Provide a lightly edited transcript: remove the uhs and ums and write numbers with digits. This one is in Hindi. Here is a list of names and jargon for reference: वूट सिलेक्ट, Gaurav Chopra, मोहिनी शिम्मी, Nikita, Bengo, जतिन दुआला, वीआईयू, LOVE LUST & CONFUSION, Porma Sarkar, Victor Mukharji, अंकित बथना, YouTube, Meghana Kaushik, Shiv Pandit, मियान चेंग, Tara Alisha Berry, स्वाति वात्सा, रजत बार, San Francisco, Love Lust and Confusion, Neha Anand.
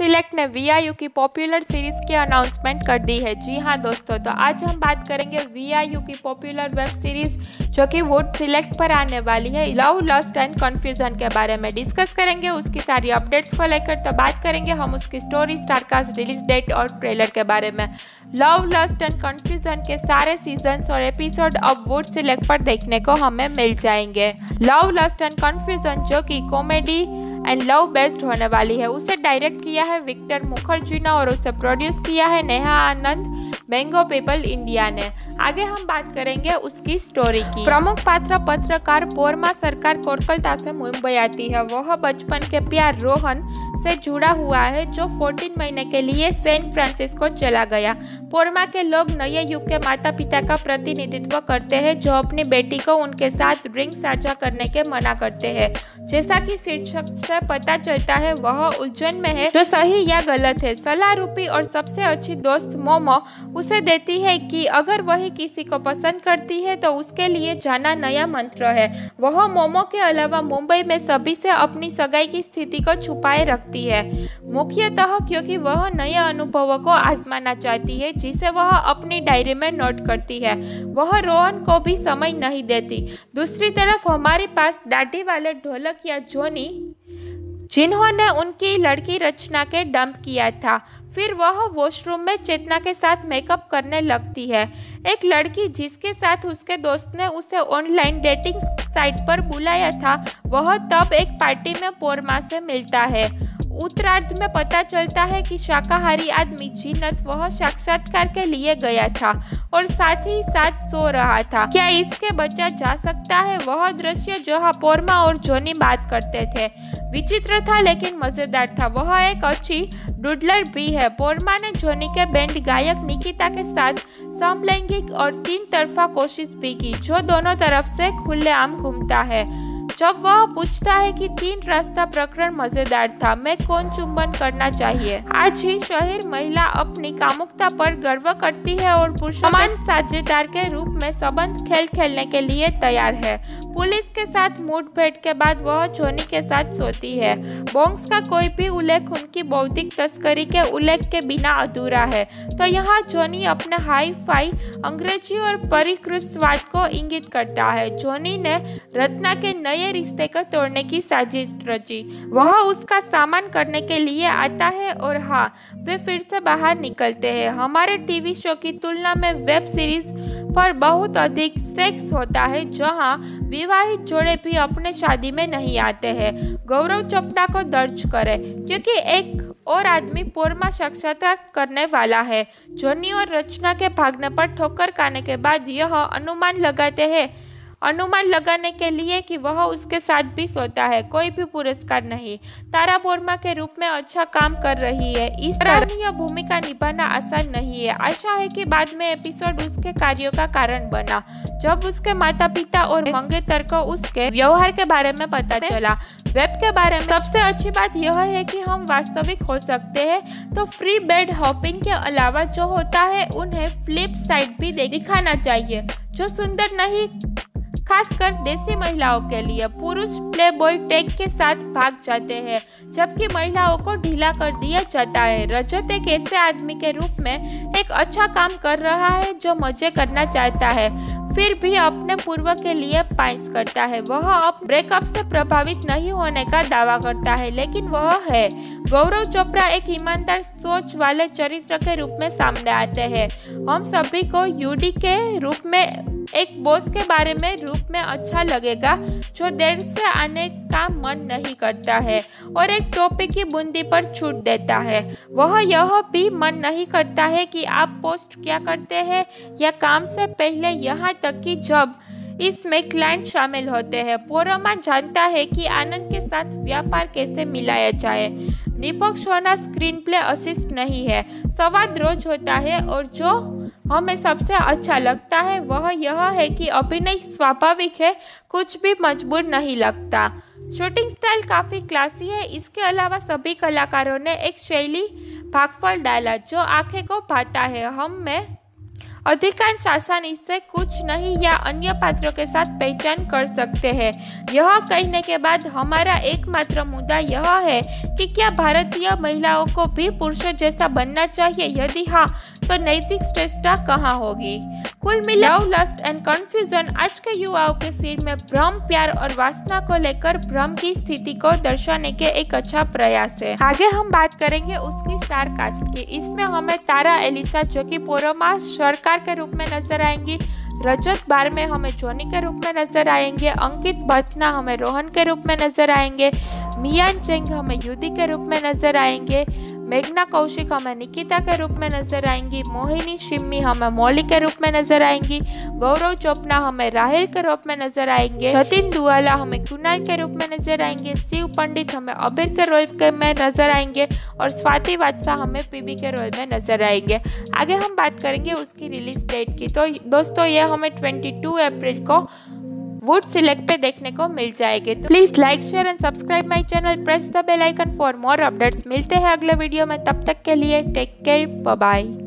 सेलेक्ट ने वीआईयू की पॉपुलर सीरीज की अनाउंसमेंट कर दी है। जी हाँ दोस्तों, तो आज हम बात करेंगे वीआईयू की पॉपुलर वेब सीरीज जो कि वोट सिलेक्ट पर आने वाली है, लव लस्ट एंड कन्फ्यूजन के बारे में डिस्कस करेंगे उसकी सारी अपडेट्स को लेकर। तो बात करेंगे हम उसकी स्टोरी, स्टारकास्ट, रिलीज डेट और ट्रेलर के बारे में। लव लस्ट एंड कन्फ्यूजन के सारे सीजन्स और एपिसोड अब वोट सिलेक्ट पर देखने को हमें मिल जाएंगे। लव लस्ट एंड कन्फ्यूजन जो कि कॉमेडी एंड लव बेस्ड होने वाली है, उसे डायरेक्ट किया है विक्टर मुखर्जी ने और उसे प्रोड्यूस किया है नेहा आनंद, बेंगो पीपल इंडिया ने। आगे हम बात करेंगे उसकी स्टोरी की। प्रमुख पात्र पत्रकार पोरमा सरकार कोलकाता से मुंबई आती है। वह बचपन के प्यार रोहन से जुड़ा हुआ है जो 14 महीने के लिए सैन फ्रांसिस्को चला गया। पोरमा के लोग नए युग के माता पिता का प्रतिनिधित्व करते हैं जो अपनी बेटी को उनके साथ रिंग साझा करने के मना करते हैं। जैसा कि शीर्षक से पता चलता है वह उलझन में है जो सही या गलत है। सलाह रूपी और सबसे अच्छी दोस्त मोमो उसे देती है कि अगर वह किसी को पसंद करती है तो उसके लिए जाना नया मंत्र है। वह मोमो के अलावा मुंबई में सभी से अपनी सगाई की स्थिति को छुपाए रखती है, मुख्यतः क्योंकि वह नए अनुभवों को आजमाना चाहती है जिसे वह अपनी डायरी में नोट करती है। वह रोहन को भी समय नहीं देती। दूसरी तरफ हमारे पास दाढ़ी वाले ढोलक या जोनी, जिन्होंने उनकी लड़की रचना के डंप किया था, फिर वह वॉशरूम में चेतना के साथ मेकअप करने लगती है। एक लड़की जिसके साथ उसके दोस्त ने उसे ऑनलाइन डेटिंग साइट पर बुलाया था, वह तब एक पार्टी में पोरमा से मिलता है। उत्तरार्ध में पता चलता है कि शाकाहारी आदमी जीनत वह साक्षात्कार के लिए गया था और साथ ही साथ सो रहा था। क्या इसके बचा जा सकता है? वह दृश्य जहां पोरमा और जोनी बात करते थे विचित्र था लेकिन मजेदार था। वह एक अच्छी डुडलर भी है। पोरमा ने जोनी के बैंड गायक निकिता के साथ समलैंगिक और तीन तरफा कोशिश भी की जो दोनों तरफ से खुलेआम घूमता है। जब वह पूछता है कि तीन रास्ता प्रकरण मजेदार था, मैं कौन चुंबन करना चाहिए। आज ही शहर महिला अपनी कामुकता पर गर्व करती है और पुरुष समान साझेदार के रूप में संबंध खेल खेलने के लिए तैयार है। पुलिस के साथ मुठभेड़ के बाद वह जोनी के साथ सोती है। बॉम्ब्स का कोई भी उल्लेख उनकी बौद्धिक तस्करी के उल्लेख के बिना अधूरा है। तो यहाँ जोनी अपने हाई फाई अंग्रेजी और परिकृत स्वाद को इंगित करता है। जोनी ने रत्ना के नए रिश्ते को तोड़ने की साजिश रची। वह उसका सामना करने के लिए आता है और हाँ, वे फिर से बाहर निकलते हैं। हमारे टीवी शो की तुलना में वेब सीरीज पर बहुत अधिक सेक्स होता है जहां विवाहित जोड़े भी अपने शादी में नहीं आते हैं। गौरव चोपड़ा को दर्ज करें क्योंकि एक और आदमी पोरमा साक्षात्कार करने वाला है। जोनी और रचना के भागने पर ठोकर खाने के बाद यह अनुमान लगाने के लिए कि वह उसके साथ भी सोता है। कोई भी पुरस्कार नहीं। तारा पोरमा के रूप में अच्छा काम कर रही है। इस तरह भूमिका निभाना आसान नहीं है। आशा है कि बाद में एपिसोड उसके कार्यों का कारण बना जब उसके माता पिता और मंगेतर को उसके व्यवहार के बारे में पता चला। वेब के बारे में सबसे अच्छी बात यह है कि हम वास्तविक हो सकते हैं, तो फ्री बेड हॉपिंग के अलावा जो होता है उन्हें फ्लिप साइड भी दिखाना चाहिए जो सुंदर नहीं, खासकर देसी महिलाओं के लिए। पुरुष प्लेबॉय टैग के साथ भाग जाते हैं जबकि महिलाओं को ढीला कर दिया जाता है। रजत एक ऐसे आदमी के रूप में एक अच्छा काम कर रहा है जो मजे करना चाहता है फिर भी अपने पूर्व के लिए पाइंस करता है। वह अपने ब्रेकअप से प्रभावित नहीं होने का दावा करता है लेकिन वह है। गौरव चोपड़ा एक ईमानदार सोच वाले चरित्र के रूप में सामने आते हैं। हम सभी को यूडी के रूप में एक बॉस के बारे में रूप में अच्छा लगेगा जो देर से आने का मन नहीं करता है और एक टोपी की बूंदी पर छूट देता है। वह यह भी मन नहीं करता है कि आप पोस्ट क्या करते हैं या काम से पहले, यहाँ तक कि जब इसमें क्लाइंट शामिल होते हैं। पोरमा जानता है कि आनंद के साथ व्यापार कैसे मिलाया जाए। निपक्ष होना स्क्रीन प्ले असिस्ट नहीं है, संवाद रोज होता है और जो हमें सबसे अच्छा लगता है वह यह है कि अभिनय स्वाभाविक है, कुछ भी मजबूर नहीं लगता। शूटिंग स्टाइल काफ़ी क्लासी है। इसके अलावा सभी कलाकारों ने एक शैली भागफल डाला जो आंखें को भाता है। हम में अधिकांश आसानी से कुछ नहीं या अन्य पात्रों के साथ पहचान कर सकते हैं। यह कहने के बाद हमारा एकमात्र मुद्दा यह है कि क्या भारतीय महिलाओं को भी पुरुषों जैसा बनना चाहिए, यदि हाँ तो नैतिक श्रेष्ठता कहाँ होगी। कुल मिला लव लस्ट एंड कंफ्यूजन आज के युवाओं के सिर में भ्रम, प्यार और वासना को लेकर भ्रम की स्थिति को दर्शाने के एक अच्छा प्रयास है। आगे हम बात करेंगे उसकी स्टार कास्ट की। इसमें हमें तारा एलिसा जो कि पोरमा सरकार के रूप में नजर आएंगी, रजत बार में हमें जोनी के रूप में नजर आएंगे, अंकित बथना हमें रोहन के रूप में नजर आएंगे, मियान चेंग हमें युदी के रूप में नजर आएंगे, मेघना कौशिक हमें निकिता के रूप में नजर आएंगी, मोहिनी शिम्मी हमें मौली के रूप में नजर आएंगी, गौरव चोपड़ा हमें राहिल के रूप में नजर आएंगे, जतिन दुआला हमें कुणाल के रूप में नजर आएंगे, शिव पंडित हमें अबीर के रोल में नजर आएंगे और स्वाति वात्सा हमें पीबी के रोल में नजर आएंगे। आगे हम बात करेंगे उसकी रिलीज डेट की। तो दोस्तों ये हमें 22 अप्रैल को वूट सिलेक्ट पे देखने को मिल जाएगी। तो please like share and subscribe my channel, press the bell icon for more updates. मिलते हैं अगले वीडियो में, तब तक के लिए टेक केयर, बाय बाय।